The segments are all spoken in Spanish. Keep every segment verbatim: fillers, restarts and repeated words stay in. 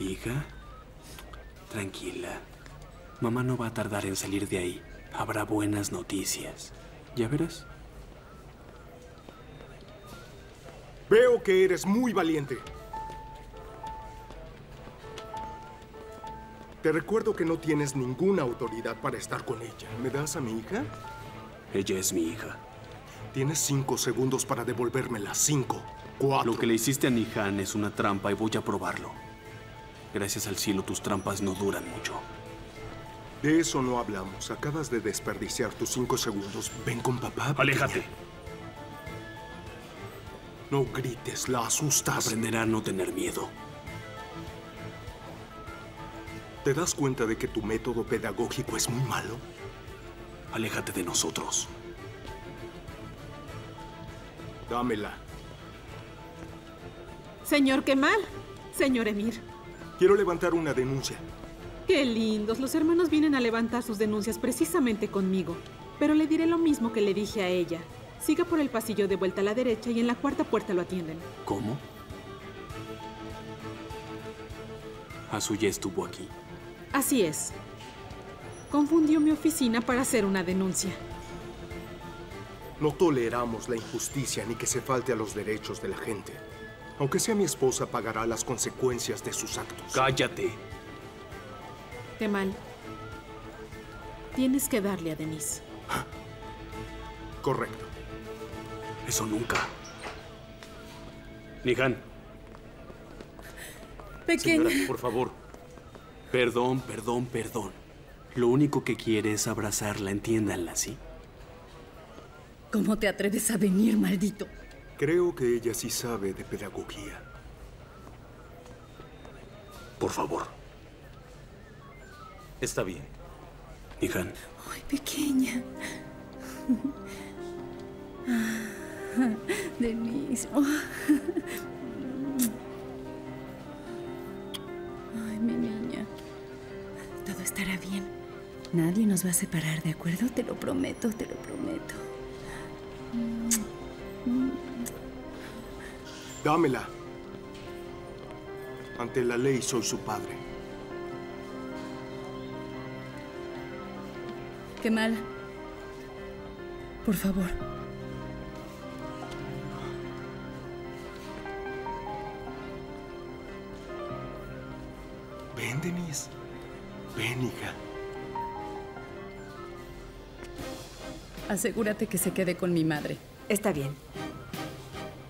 Hija, tranquila. Mamá no va a tardar en salir de ahí. Habrá buenas noticias. ¿Ya verás? Veo que eres muy valiente. Te recuerdo que no tienes ninguna autoridad para estar con ella. ¿Me das a mi hija? Ella es mi hija. Tienes cinco segundos para devolvérmela. Cinco, cuatro... Lo que le hiciste a Nihan es una trampa y voy a probarlo. Gracias al cielo, tus trampas no duran mucho. De eso no hablamos. Acabas de desperdiciar tus cinco segundos. Ven con papá. ¡Aléjate! Pequeña. No grites, la asustas. Aprenderá a no tener miedo. ¿Te das cuenta de que tu método pedagógico es muy malo? Aléjate de nosotros. Dámela. Señor Kemal, señor Emir. Quiero levantar una denuncia. ¡Qué lindos! Los hermanos vienen a levantar sus denuncias precisamente conmigo. Pero le diré lo mismo que le dije a ella. Siga por el pasillo de vuelta a la derecha y en la cuarta puerta lo atienden. ¿Cómo? Asu ya estuvo aquí. Así es. Confundió mi oficina para hacer una denuncia. No toleramos la injusticia ni que se falte a los derechos de la gente. Aunque sea mi esposa, pagará las consecuencias de sus actos. ¡Cállate! Kemal, tienes que darle a Denise. ¿Ah? Correcto. Eso nunca. Nihan. Pequeña. Señora, por favor. Perdón, perdón, perdón. Lo único que quiere es abrazarla, entiéndanla, ¿sí? ¿Cómo te atreves a venir, maldito? Creo que ella sí sabe de pedagogía. Por favor. Está bien. Nihan. Ay, pequeña. Denise. Oh. Ay, mi niña. Todo estará bien. Nadie nos va a separar, ¿de acuerdo? Te lo prometo, te lo prometo. Dámela. Ante la ley soy su padre. Kemal. Por favor. Ven, Denise. Ven, hija. Asegúrate que se quede con mi madre. Está bien.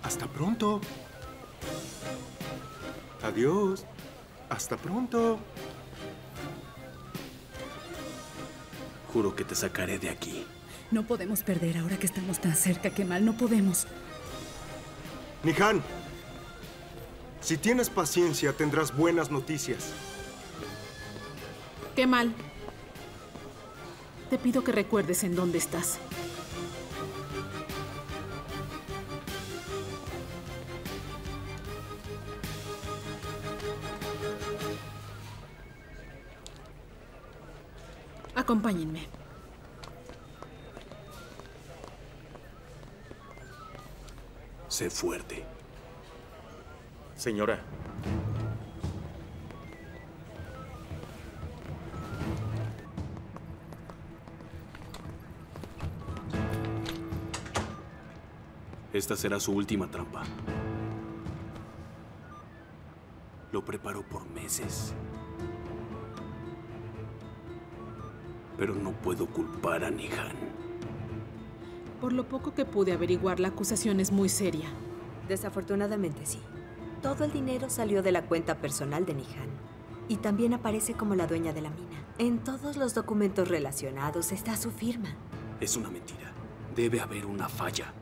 Hasta pronto. Adiós. Hasta pronto. Juro que te sacaré de aquí. No podemos perder ahora que estamos tan cerca, Kemal. No podemos. Nihan, si tienes paciencia, tendrás buenas noticias. Kemal, te pido que recuerdes en dónde estás. Acompáñenme. Sé fuerte. Señora. Esta será su última trampa. Lo preparó por meses. Pero no puedo culpar a Nihan. Por lo poco que pude averiguar, la acusación es muy seria. Desafortunadamente, sí. Todo el dinero salió de la cuenta personal de Nihan. Y también aparece como la dueña de la mina. En todos los documentos relacionados está su firma. Es una mentira. Debe haber una falla.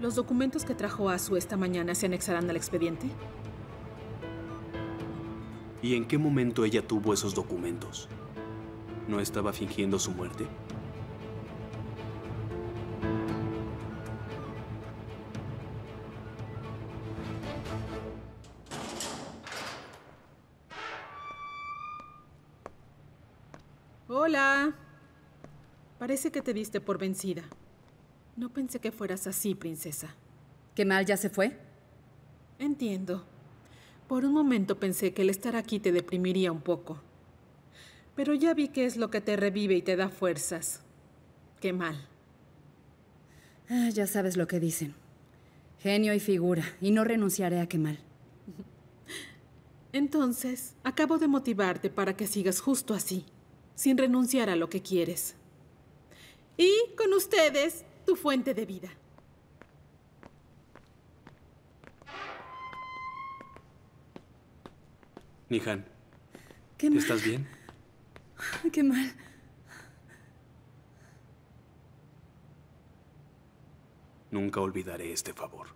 ¿Los documentos que trajo Asu esta mañana se anexarán al expediente? ¿Y en qué momento ella tuvo esos documentos? ¿No estaba fingiendo su muerte? Hola. Parece que te diste por vencida. No pensé que fueras así, princesa. ¿Kemal ya se fue? Entiendo. Por un momento pensé que el estar aquí te deprimiría un poco. Pero ya vi que es lo que te revive y te da fuerzas. Qué mal. Ah, ya sabes lo que dicen. Genio y figura, y no renunciaré a Kemal. Entonces, acabo de motivarte para que sigas justo así, sin renunciar a lo que quieres. Y con ustedes, tu fuente de vida. Nihan, ¿estás bien? Qué mal. Nunca olvidaré este favor.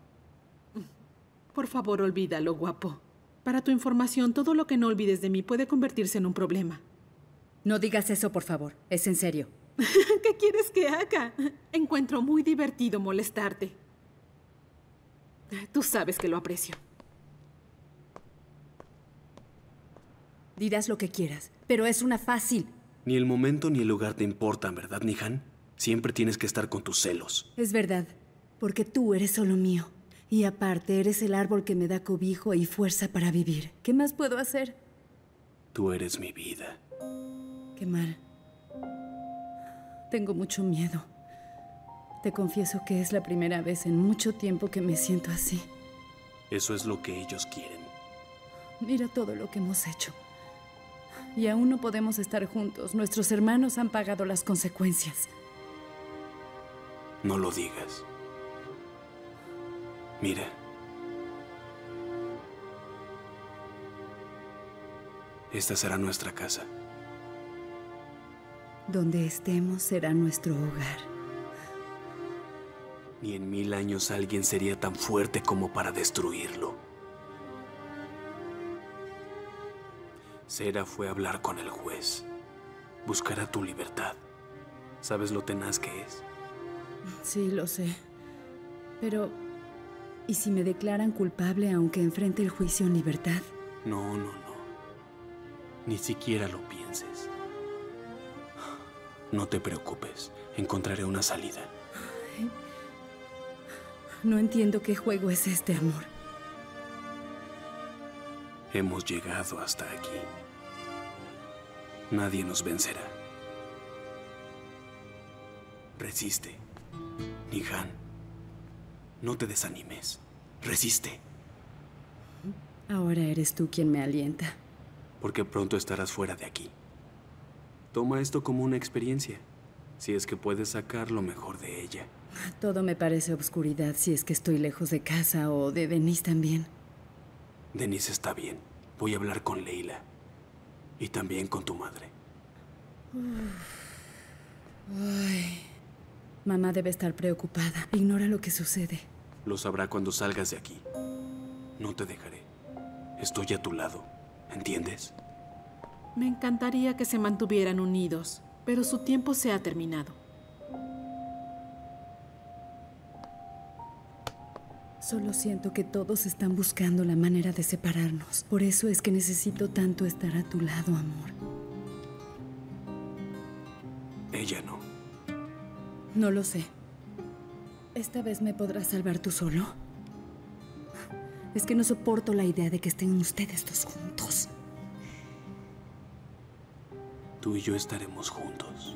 Por favor, olvídalo, guapo. Para tu información, todo lo que no olvides de mí puede convertirse en un problema. No digas eso, por favor. Es en serio. ¿Qué quieres que haga? Encuentro muy divertido molestarte. Tú sabes que lo aprecio. Dirás lo que quieras, pero es una fácil. Ni el momento ni el lugar te importan, ¿verdad, Nihan? Siempre tienes que estar con tus celos. Es verdad, porque tú eres solo mío. Y aparte, eres el árbol que me da cobijo y fuerza para vivir. ¿Qué más puedo hacer? Tú eres mi vida. Qué mal. Tengo mucho miedo. Te confieso que es la primera vez en mucho tiempo que me siento así. Eso es lo que ellos quieren. Mira todo lo que hemos hecho. Y aún no podemos estar juntos. Nuestros hermanos han pagado las consecuencias. No lo digas. Mira. Esta será nuestra casa. Donde estemos será nuestro hogar. Ni en mil años alguien sería tan fuerte como para destruirlo. Sera fue a hablar con el juez. Buscará tu libertad. ¿Sabes lo tenaz que es? Sí, lo sé. Pero, ¿y si me declaran culpable aunque enfrente el juicio en libertad? No, no, no. Ni siquiera lo pienses. No te preocupes. Encontraré una salida. Ay, no entiendo qué juego es este, amor. Hemos llegado hasta aquí. Nadie nos vencerá. Resiste. Nihan, no te desanimes. Resiste. Ahora eres tú quien me alienta. Porque pronto estarás fuera de aquí. Toma esto como una experiencia, si es que puedes sacar lo mejor de ella. Todo me parece obscuridad si es que estoy lejos de casa o de Denise también. Denise está bien. Voy a hablar con Leyla y también con tu madre. Ay. Mamá debe estar preocupada. Ignora lo que sucede. Lo sabrá cuando salgas de aquí. No te dejaré. Estoy a tu lado. ¿Entiendes? Me encantaría que se mantuvieran unidos, pero su tiempo se ha terminado. Solo siento que todos están buscando la manera de separarnos. Por eso es que necesito tanto estar a tu lado, amor. Ella no. No lo sé. ¿Esta vez me podrás salvar tú solo? Es que no soporto la idea de que estén ustedes dos juntos. Tú y yo estaremos juntos.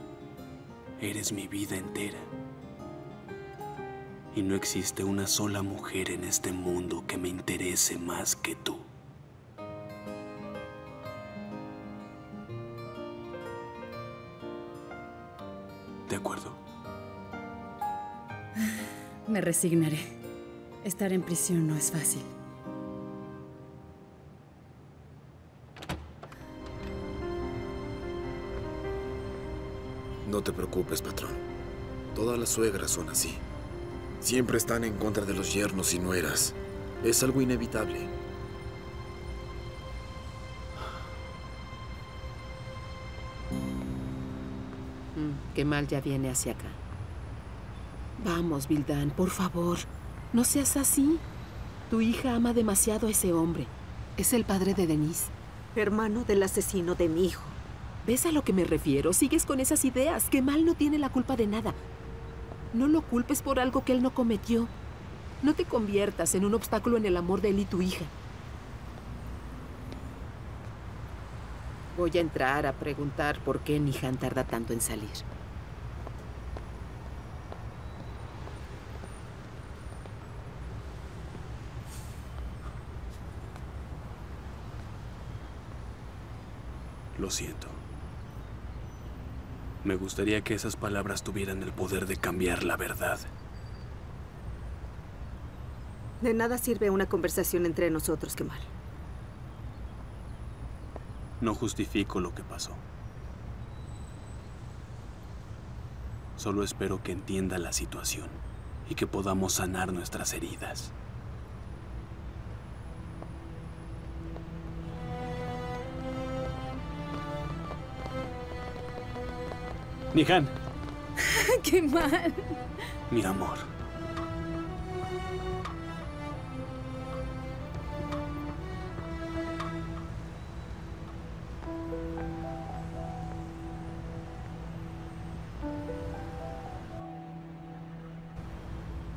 Eres mi vida entera. Y no existe una sola mujer en este mundo que me interese más que tú. ¿De acuerdo? Me resignaré. Estar en prisión no es fácil. No te preocupes, patrón. Todas las suegras son así. Siempre están en contra de los yernos y nueras. Es algo inevitable. Mm, Kemal ya viene hacia acá. Vamos, Vildan, por favor. No seas así. Tu hija ama demasiado a ese hombre. Es el padre de Denise. Hermano del asesino de mi hijo. ¿Ves a lo que me refiero? Sigues con esas ideas. Kemal no tiene la culpa de nada. No lo culpes por algo que él no cometió. No te conviertas en un obstáculo en el amor de él y tu hija. Voy a entrar a preguntar por qué Nihan tarda tanto en salir. Lo siento. Me gustaría que esas palabras tuvieran el poder de cambiar la verdad. De nada sirve una conversación entre nosotros, Kemal. No justifico lo que pasó. Solo espero que entienda la situación y que podamos sanar nuestras heridas. Nihan. ¡Qué mal! Mi amor.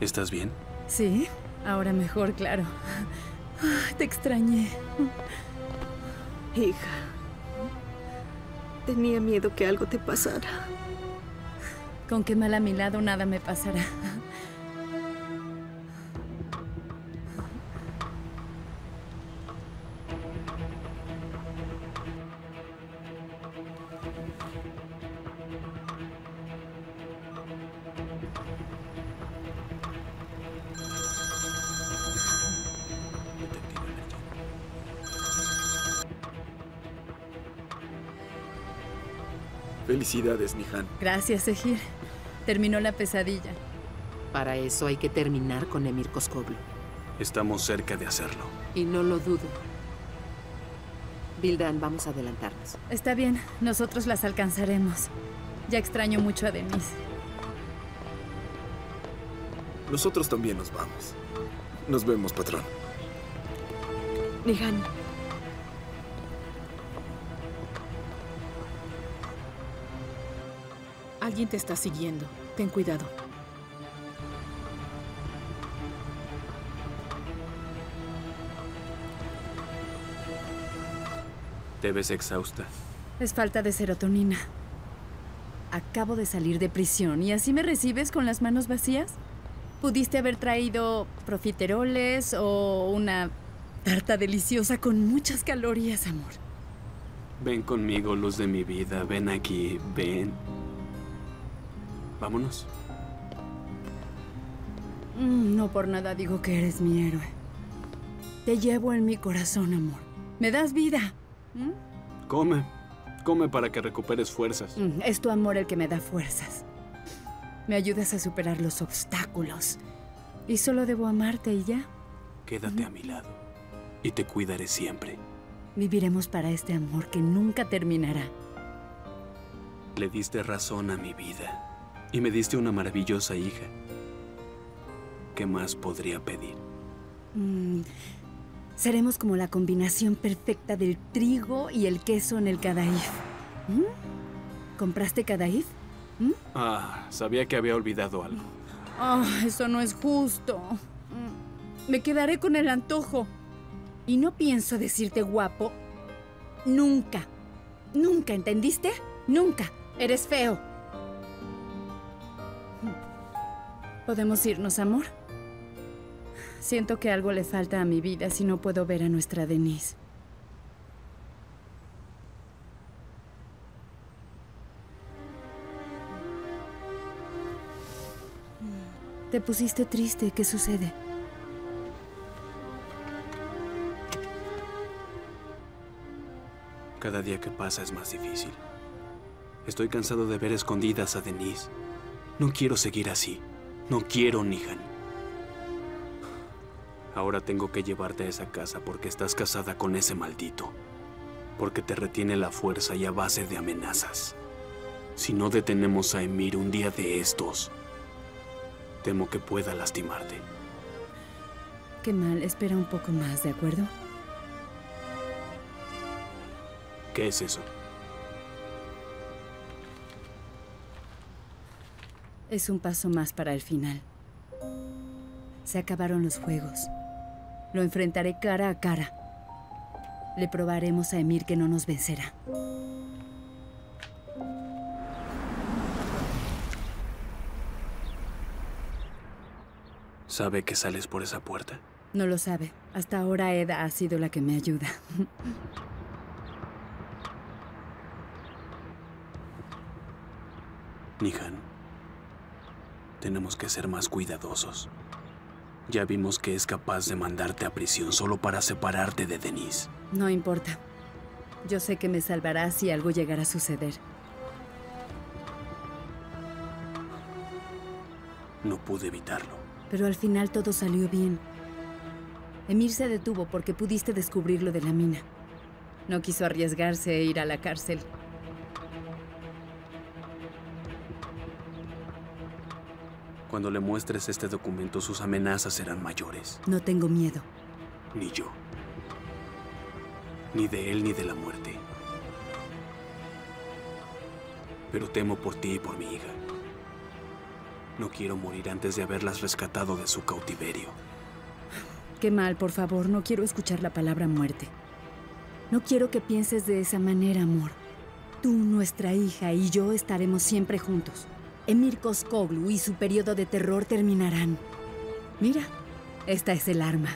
¿Estás bien? Sí, ahora mejor, claro. Te extrañé. Hija, tenía miedo que algo te pasara. Con Kemal a mi lado nada me pasará. Felicidades, Nihan. Gracias, Egir. Terminó la pesadilla. Para eso hay que terminar con Emir Kozcuoğlu. Estamos cerca de hacerlo. Y no lo dudo. Vildan, vamos a adelantarnos. Está bien, nosotros las alcanzaremos. Ya extraño mucho a Denise. Nosotros también nos vamos. Nos vemos, patrón. Nihan. Alguien te está siguiendo. Ten cuidado. Te ves exhausta. Es falta de serotonina. Acabo de salir de prisión y así me recibes con las manos vacías. Pudiste haber traído profiteroles o una tarta deliciosa con muchas calorías, amor. Ven conmigo, luz de mi vida. Ven aquí, ven. Vámonos. No por nada digo que eres mi héroe. Te llevo en mi corazón, amor. Me das vida. ¿Mm? Come. Come para que recuperes fuerzas. Es tu amor el que me da fuerzas. Me ayudas a superar los obstáculos. Y solo debo amarte y ya. Quédate ¿Mm? a mi lado. Y te cuidaré siempre. Viviremos para este amor que nunca terminará. Le diste razón a mi vida. Y me diste una maravillosa hija. ¿Qué más podría pedir? Mm, seremos como la combinación perfecta del trigo y el queso en el kadaif. ¿Mm? ¿Compraste kadaif? ¿Mm? Ah, sabía que había olvidado algo. Oh, eso no es justo. Me quedaré con el antojo. Y no pienso decirte guapo. Nunca. Nunca, ¿entendiste? Nunca. Eres feo. ¿Podemos irnos, amor? Siento que algo le falta a mi vida si no puedo ver a nuestra Denise. Te pusiste triste. ¿Qué sucede? Cada día que pasa es más difícil. Estoy cansado de ver escondidas a Denise. No quiero seguir así. No quiero, Nihan. Ahora tengo que llevarte a esa casa porque estás casada con ese maldito. Porque te retiene la fuerza y a base de amenazas. Si no detenemos a Emir un día de estos, temo que pueda lastimarte. Kemal, espera un poco más, ¿de acuerdo? ¿Qué es eso? Es un paso más para el final. Se acabaron los juegos. Lo enfrentaré cara a cara. Le probaremos a Emir que no nos vencerá. ¿Sabe que sales por esa puerta? No lo sabe. Hasta ahora Eda ha sido la que me ayuda. Nihan, tenemos que ser más cuidadosos. Ya vimos que es capaz de mandarte a prisión solo para separarte de Denise. No importa. Yo sé que me salvará si algo llegara a suceder. No pude evitarlo. Pero al final todo salió bien. Emir se detuvo porque pudiste descubrir lo de la mina. No quiso arriesgarse e ir a la cárcel. Cuando le muestres este documento, sus amenazas serán mayores. No tengo miedo. Ni yo. Ni de él ni de la muerte. Pero temo por ti y por mi hija. No quiero morir antes de haberlas rescatado de su cautiverio. Kemal, por favor, no quiero escuchar la palabra muerte. No quiero que pienses de esa manera, amor. Tú, nuestra hija y yo estaremos siempre juntos. Emir Kozcuoğlu y su periodo de terror terminarán. Mira, esta es el arma.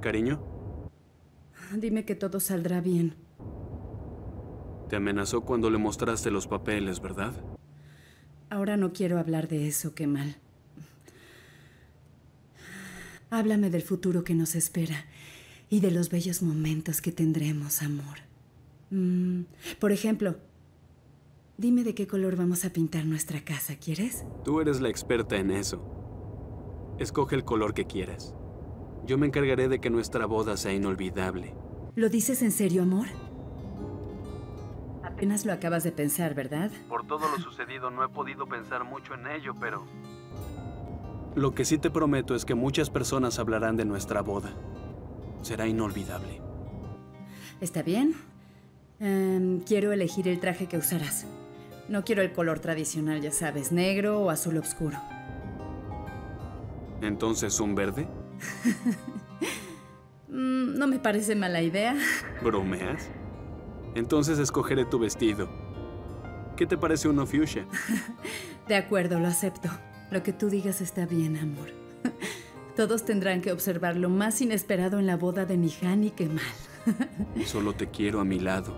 ¿Cariño? Dime que todo saldrá bien. Te amenazó cuando le mostraste los papeles, ¿verdad? Ahora no quiero hablar de eso, Kemal. Háblame del futuro que nos espera y de los bellos momentos que tendremos, amor. Mm, por ejemplo, dime de qué color vamos a pintar nuestra casa, ¿quieres? Tú eres la experta en eso. Escoge el color que quieras. Yo me encargaré de que nuestra boda sea inolvidable. ¿Lo dices en serio, amor? Apenas lo acabas de pensar, ¿verdad? Por todo lo sucedido no he podido pensar mucho en ello, pero... Lo que sí te prometo es que muchas personas hablarán de nuestra boda. Será inolvidable. Está bien. Um, quiero elegir el traje que usarás. No quiero el color tradicional, ya sabes, negro o azul oscuro. ¿Entonces un verde? mm, no me parece mala idea. ¿Bromeas? Entonces escogeré tu vestido. ¿Qué te parece uno fucsia? De acuerdo, lo acepto. Lo que tú digas está bien, amor. Todos tendrán que observar lo más inesperado en la boda de Nihan y Kemal. Solo te quiero a mi lado.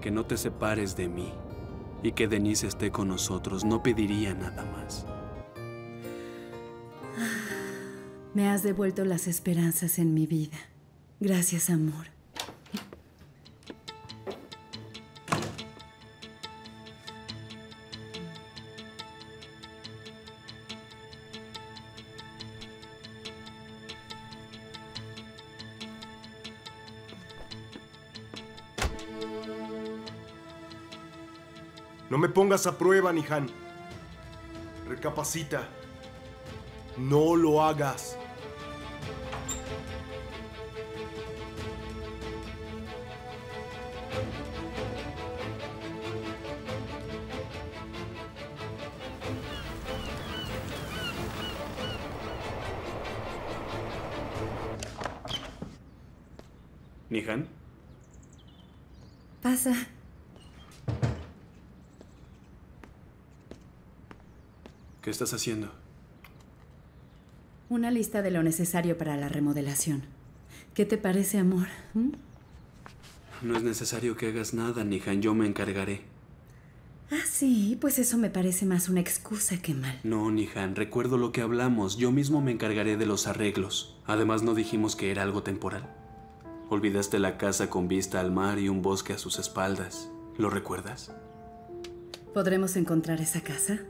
Que no te separes de mí. Y que Denise esté con nosotros. No pediría nada más. Me has devuelto las esperanzas en mi vida. Gracias, amor. No me pongas a prueba, Nihan. Recapacita. No lo hagas. Nihan. Pasa. ¿Qué estás haciendo? Una lista de lo necesario para la remodelación. ¿Qué te parece, amor? ¿Mm? No es necesario que hagas nada, Nihan. Yo me encargaré. Ah, sí. Pues eso me parece más una excusa que mal. No, Nihan. Recuerdo lo que hablamos. Yo mismo me encargaré de los arreglos. Además, ¿no dijimos que era algo temporal? Olvidaste la casa con vista al mar y un bosque a sus espaldas. ¿Lo recuerdas? ¿Podremos encontrar esa casa?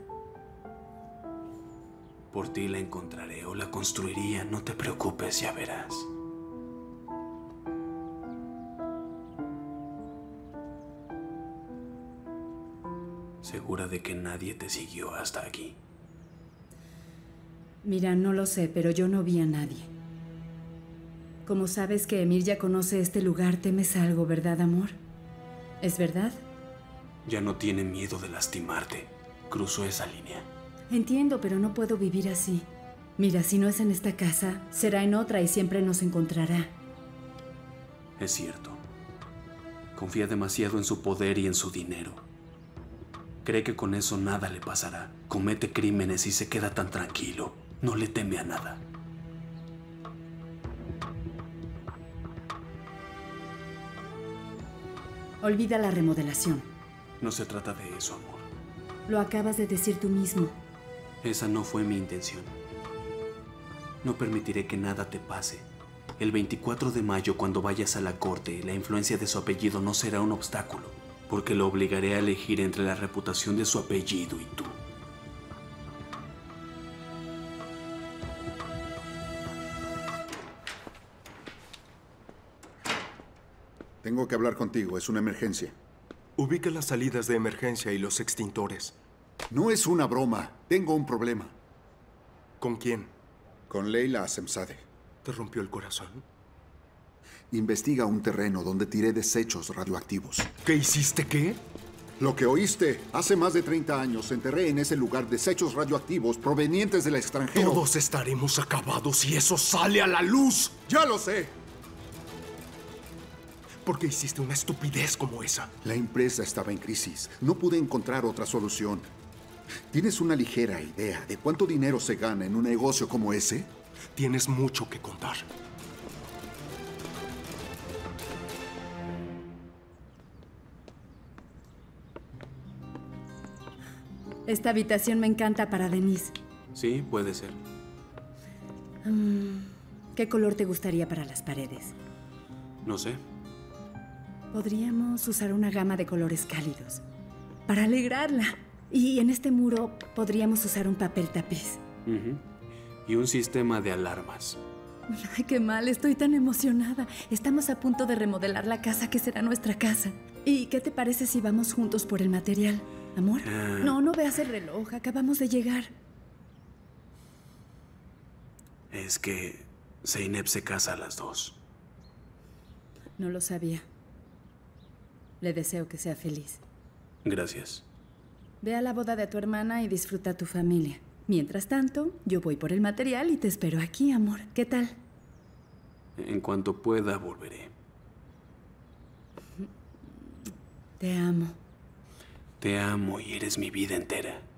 Por ti la encontraré o la construiría. No te preocupes, ya verás. ¿Segura de que nadie te siguió hasta aquí? Mira, no lo sé, pero yo no vi a nadie. Como sabes que Emir ya conoce este lugar, temes algo, ¿verdad, amor? ¿Es verdad? Ya no tiene miedo de lastimarte. Cruzó esa línea. Entiendo, pero no puedo vivir así. Mira, si no es en esta casa, será en otra y siempre nos encontrará. Es cierto. Confía demasiado en su poder y en su dinero. Cree que con eso nada le pasará. Comete crímenes y se queda tan tranquilo. No le teme a nada. Olvida la remodelación. No se trata de eso, amor. Lo acabas de decir tú mismo. Esa no fue mi intención. No permitiré que nada te pase. El veinticuatro de mayo, cuando vayas a la corte, la influencia de su apellido no será un obstáculo, porque lo obligaré a elegir entre la reputación de su apellido y tú. Tengo que hablar contigo, es una emergencia. Ubica las salidas de emergencia y los extintores. No es una broma, tengo un problema. ¿Con quién? Con Leyla Asensade. ¿Te rompió el corazón? Investiga un terreno donde tiré desechos radioactivos. ¿Qué hiciste qué? Lo que oíste. Hace más de treinta años enterré en ese lugar desechos radioactivos provenientes del extranjero. Todos estaremos acabados si eso sale a la luz. ¡Ya lo sé! ¿Por qué hiciste una estupidez como esa? La empresa estaba en crisis. No pude encontrar otra solución. ¿Tienes una ligera idea de cuánto dinero se gana en un negocio como ese? Tienes mucho que contar. Esta habitación me encanta para Denise. Sí, puede ser. ¿Qué color te gustaría para las paredes? No sé. Podríamos usar una gama de colores cálidos para alegrarla. Y en este muro podríamos usar un papel tapiz. Uh-huh. Y un sistema de alarmas. Ay, qué mal, estoy tan emocionada. Estamos a punto de remodelar la casa que será nuestra casa. ¿Y qué te parece si vamos juntos por el material, amor? Ah. No, no veas el reloj, acabamos de llegar. Es que Zeynep se casa a las dos. No lo sabía. Le deseo que sea feliz. Gracias. Ve a la boda de tu hermana y disfruta tu familia. Mientras tanto, yo voy por el material y te espero aquí, amor. ¿Qué tal? En cuanto pueda, volveré. Te amo. Te amo y eres mi vida entera.